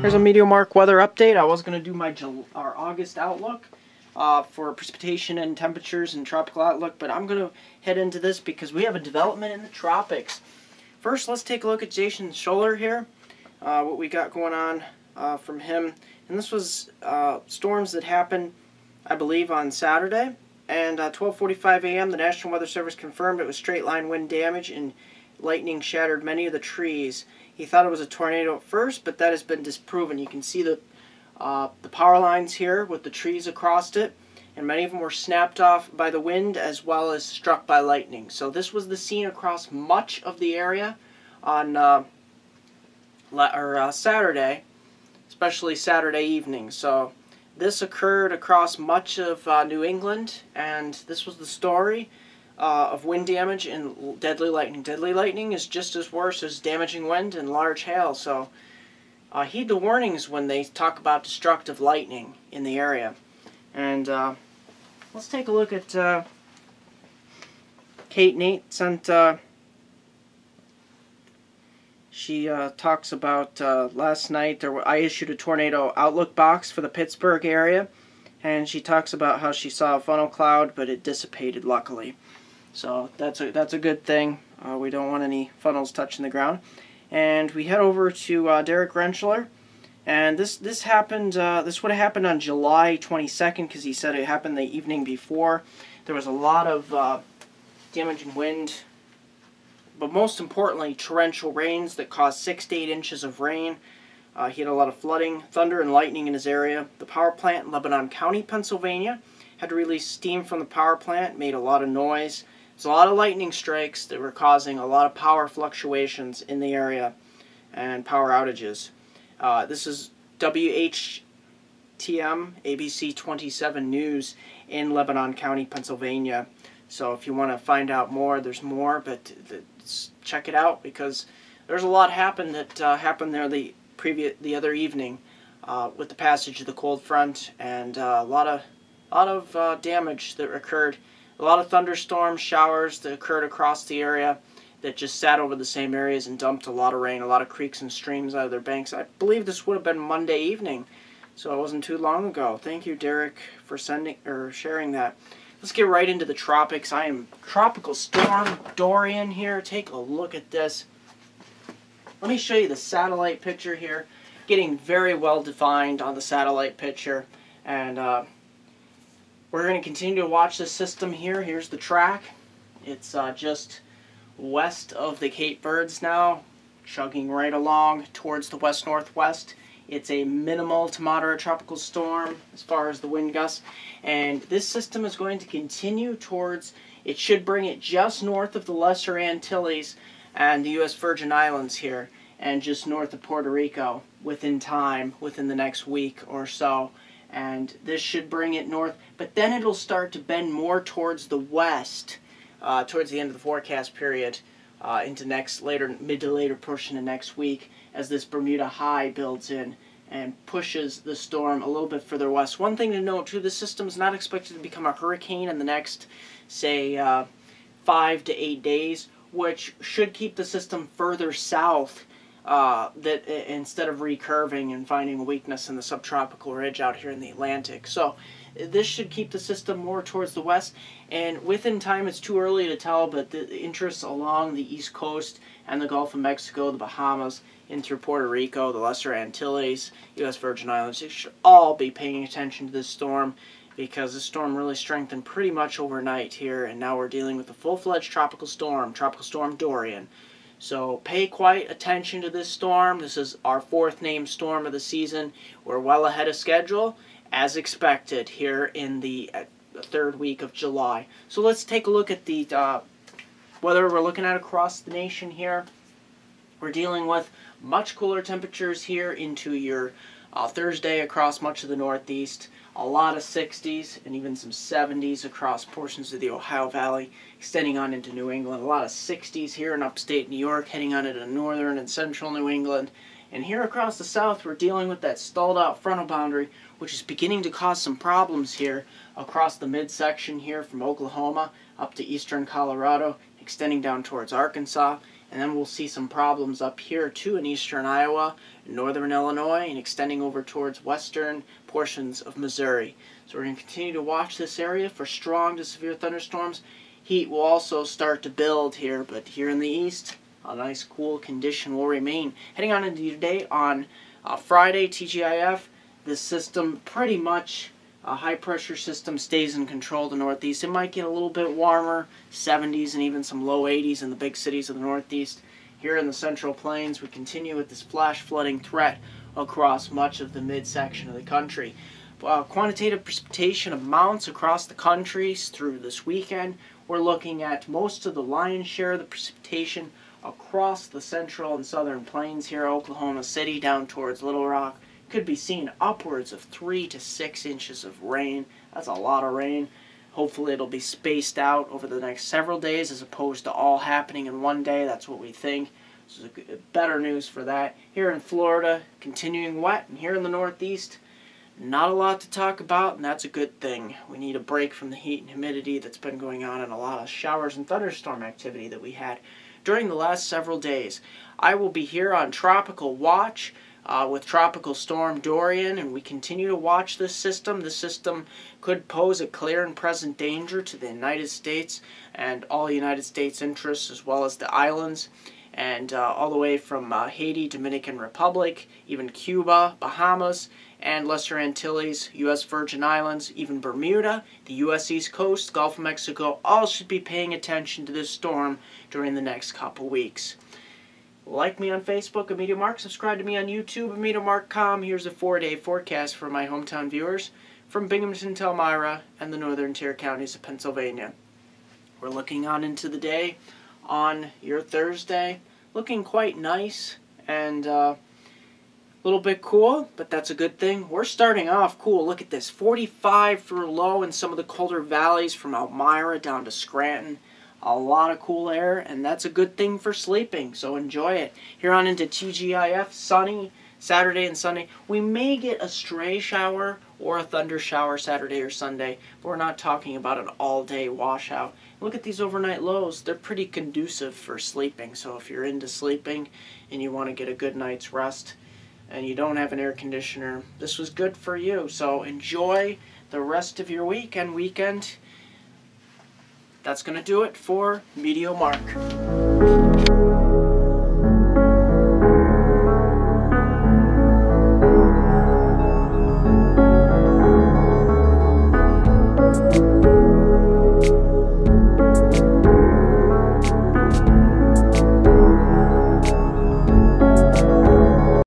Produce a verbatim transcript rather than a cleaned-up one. Here's a MeteorMark weather update. I was going to do my July, our August outlook uh, for precipitation and temperatures and tropical outlook, but I'm going to head into this because we have a development in the tropics. First, let's take a look at Jason Scholler here, uh, what we got going on uh, from him. And this was uh, storms that happened, I believe, on Saturday. And uh, twelve forty-five a m, the National Weather Service confirmed it was straight-line wind damage and lightning shattered many of the trees. He thought it was a tornado at first, but that has been disproven. You can see the, uh, the power lines here with the trees across it, and many of them were snapped off by the wind as well as struck by lightning. So this was the scene across much of the area on uh, or, uh, Saturday, especially Saturday evening. So this occurred across much of uh, New England, and this was the story uh, of wind damage and deadly lightning. Deadly lightning is just as worse as damaging wind and large hail, so uh, heed the warnings when they talk about destructive lightning in the area. And uh, let's take a look at uh, Kate Nate sent. Uh, she uh, talks about uh, last night. There were, I issued a tornado outlook box for the Pittsburgh area, and she talks about how she saw a funnel cloud, but it dissipated luckily. So that's a that's a good thing. Uh, we don't want any funnels touching the ground. And we head over to uh, Derek Rentschler. And this this happened. Uh, this would have happened on July twenty-second because he said it happened the evening before. There was a lot of uh, damaging wind, but most importantly, torrential rains that caused six to eight inches of rain. Uh, he had a lot of flooding, thunder, and lightning in his area. The power plant in Lebanon County, Pennsylvania, had to release steam from the power plant. Made a lot of noise. There's a lot of lightning strikes that were causing a lot of power fluctuations in the area and power outages. Uh, this is W H T M A B C twenty-seven News in Lebanon County, Pennsylvania. So if you want to find out more, there's more, but check it out because there's a lot happened that uh, happened there the previous the other evening uh, with the passage of the cold front, and uh, a lot of a lot of uh, damage that occurred. A lot of thunderstorms, showers that occurred across the area that just sat over the same areas and dumped a lot of rain, a lot of creeks and streams out of their banks. I believe this would have been Monday evening, so it wasn't too long ago. Thank you, Derek, for sending or sharing that. Let's get right into the tropics. I am Tropical Storm Dorian here. Take a look at this. Let me show you the satellite picture here. Getting very well defined on the satellite picture. And uh, we're going to continue to watch this system here. Here's the track. It's uh, just west of the Cape Verdes now, chugging right along towards the west-northwest. It's a minimal to moderate tropical storm as far as the wind gusts, and this system is going to continue towards, it should bring it just north of the Lesser Antilles and the U S Virgin Islands here, and just north of Puerto Rico within time, within the next week or so. And this should bring it north, but then it'll start to bend more towards the west Uh, towards the end of the forecast period, uh, into next later mid to later portion of next week, as this Bermuda high builds in and pushes the storm a little bit further west. One thing to note too: the system is not expected to become a hurricane in the next, say, uh, five to eight days, which should keep the system further south. Uh, that uh, instead of recurving and finding a weakness in the subtropical ridge out here in the Atlantic. So this should keep the system more towards the west, and within time it's too early to tell, but the interests along the east coast and the Gulf of Mexico, the Bahamas, in through Puerto Rico, the Lesser Antilles, U S Virgin Islands, they should all be paying attention to this storm because this storm really strengthened pretty much overnight here, and now we're dealing with a full-fledged tropical storm, Tropical Storm Dorian. So pay quite attention to this storm. This is our fourth named storm of the season. We're well ahead of schedule, as expected, here in the uh, third week of July. So let's take a look at the uh, weather we're looking at across the nation here. We're dealing with much cooler temperatures here into your uh, Thursday across much of the Northeast. A lot of sixties and even some seventies across portions of the Ohio Valley, extending on into New England. A lot of sixties here in upstate New York, heading on into northern and central New England. And here across the south, we're dealing with that stalled out frontal boundary, which is beginning to cause some problems here across the midsection here from Oklahoma up to eastern Colorado, extending down towards Arkansas. And then we'll see some problems up here too in eastern Iowa, northern Illinois, and extending over towards western portions of Missouri. So we're going to continue to watch this area for strong to severe thunderstorms. Heat will also start to build here, but here in the east, a nice cool condition will remain. Heading on into today on uh, Friday, T G I F, this system pretty much, a high pressure system stays in control of the northeast. It might get a little bit warmer, seventies and even some low eighties in the big cities of the northeast. Here in the central plains, we continue with this flash flooding threat across much of the midsection of the country. Uh, quantitative precipitation amounts across the country through this weekend. We're looking at most of the lion's share of the precipitation across the central and southern plains here, Oklahoma City down towards Little Rock. Could be seen upwards of three to six inches of rain. That's a lot of rain. Hopefully it'll be spaced out over the next several days as opposed to all happening in one day. That's what we think. So better news for that. Here in Florida, continuing wet, and here in the northeast, not a lot to talk about, and that's a good thing. We need a break from the heat and humidity that's been going on and a lot of showers and thunderstorm activity that we had during the last several days. I will be here on Tropical Watch Uh, with Tropical Storm Dorian, and we continue to watch this system. This system could pose a clear and present danger to the United States and all United States interests, as well as the islands, and uh, all the way from uh, Haiti, Dominican Republic, even Cuba, Bahamas, and Lesser Antilles, U S Virgin Islands, even Bermuda, the U S East Coast, Gulf of Mexico, all should be paying attention to this storm during the next couple weeks. Like me on Facebook at MeteorMark, subscribe to me on YouTube at MeteorMark dot com. Here's a four-day forecast for my hometown viewers from Binghamton to Elmira and the northern tier counties of Pennsylvania. We're looking on into the day on your Thursday. Looking quite nice and a uh, little bit cool, but that's a good thing. We're starting off cool. Look at this, forty-five for low in some of the colder valleys from Elmira down to Scranton. A lot of cool air, and that's a good thing for sleeping, so enjoy it. Here on into T G I F, sunny, Saturday and Sunday. We may get a stray shower or a thunder shower Saturday or Sunday, but we're not talking about an all-day washout. Look at these overnight lows. They're pretty conducive for sleeping, so if you're into sleeping and you want to get a good night's rest and you don't have an air conditioner, this was good for you. So enjoy the rest of your week and weekend. That's going to do it for MeteorMark.